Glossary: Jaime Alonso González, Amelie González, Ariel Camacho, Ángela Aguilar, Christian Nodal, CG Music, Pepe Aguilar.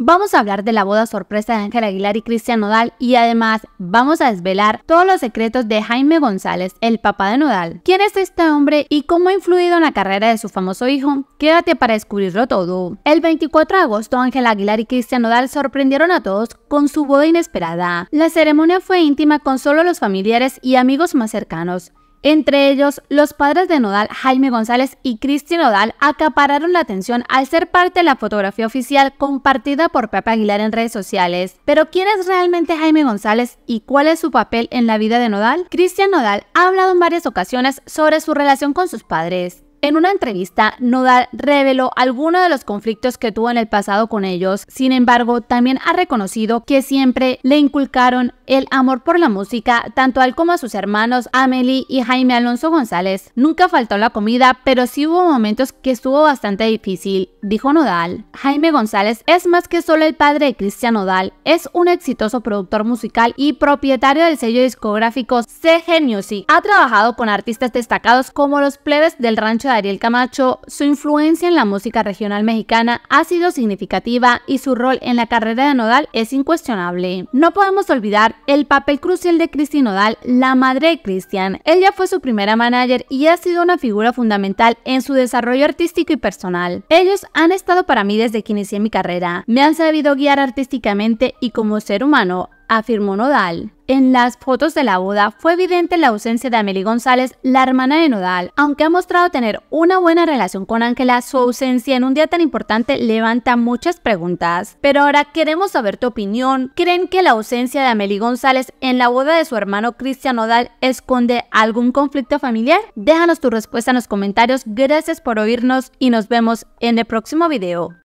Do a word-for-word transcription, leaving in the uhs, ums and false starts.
Vamos a hablar de la boda sorpresa de Ángela Aguilar y Christian Nodal, y además vamos a desvelar todos los secretos de Jaime González, el papá de Nodal. ¿Quién es este hombre y cómo ha influido en la carrera de su famoso hijo? Quédate para descubrirlo todo. El veinticuatro de agosto, Ángela Aguilar y Christian Nodal sorprendieron a todos con su boda inesperada. La ceremonia fue íntima con solo los familiares y amigos más cercanos. Entre ellos, los padres de Nodal, Jaime González y Christian Nodal, acapararon la atención al ser parte de la fotografía oficial compartida por Pepe Aguilar en redes sociales. Pero ¿quién es realmente Jaime González y cuál es su papel en la vida de Nodal? Christian Nodal ha hablado en varias ocasiones sobre su relación con sus padres. En una entrevista, Nodal reveló algunos de los conflictos que tuvo en el pasado con ellos. Sin embargo, también ha reconocido que siempre le inculcaron el amor por la música, tanto a él como a sus hermanos Amelie y Jaime Alonso González. Nunca faltó la comida, pero sí hubo momentos que estuvo bastante difícil, dijo Nodal. Jaime González es más que solo el padre de Christian Nodal, es un exitoso productor musical y propietario del sello discográfico C G Music. Ha trabajado con artistas destacados como los plebes del rancho de Ariel Camacho. Su influencia en la música regional mexicana ha sido significativa y su rol en la carrera de Nodal es incuestionable. No podemos olvidar el papel crucial de Christian Nodal, la madre de Christian. Ella fue su primera manager y ha sido una figura fundamental en su desarrollo artístico y personal. Ellos han estado para mí desde que inicié mi carrera. Me han sabido guiar artísticamente y como ser humano, afirmó Nodal. En las fotos de la boda fue evidente la ausencia de Amelie González, la hermana de Nodal. Aunque ha mostrado tener una buena relación con Ángela, su ausencia en un día tan importante levanta muchas preguntas. Pero ahora queremos saber tu opinión. ¿Creen que la ausencia de Amelie González en la boda de su hermano Christian Nodal esconde algún conflicto familiar? Déjanos tu respuesta en los comentarios. Gracias por oírnos y nos vemos en el próximo video.